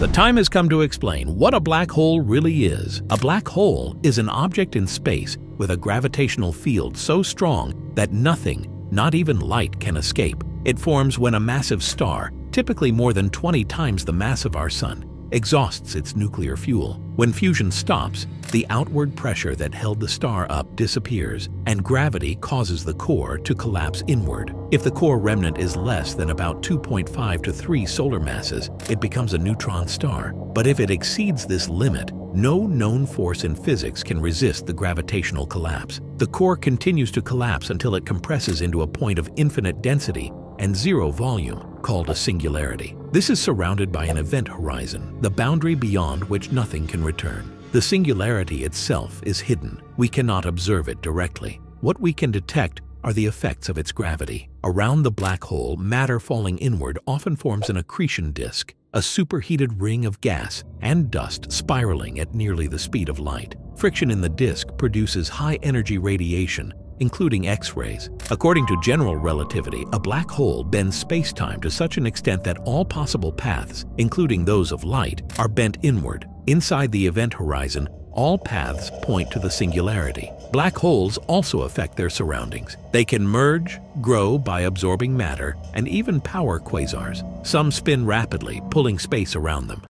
The time has come to explain what a black hole really is. A black hole is an object in space with a gravitational field so strong that nothing, not even light, can escape. It forms when a massive star, typically more than 20 times the mass of our Sun, exhausts its nuclear fuel. When fusion stops, the outward pressure that held the star up disappears, and gravity causes the core to collapse inward. If the core remnant is less than about 2.5 to 3 solar masses, it becomes a neutron star. But if it exceeds this limit, no known force in physics can resist the gravitational collapse. The core continues to collapse until it compresses into a point of infinite density and zero volume, called a singularity. This is surrounded by an event horizon, the boundary beyond which nothing can return. The singularity itself is hidden. We cannot observe it directly. What we can detect are the effects of its gravity. Around the black hole, matter falling inward often forms an accretion disk, a superheated ring of gas and dust spiraling at nearly the speed of light. Friction in the disk produces high-energy radiation, including X-rays. According to general relativity, a black hole bends space-time to such an extent that all possible paths, including those of light, are bent inward. Inside the event horizon, all paths point to the singularity. Black holes also affect their surroundings. They can merge, grow by absorbing matter, and even power quasars. Some spin rapidly, pulling space around them.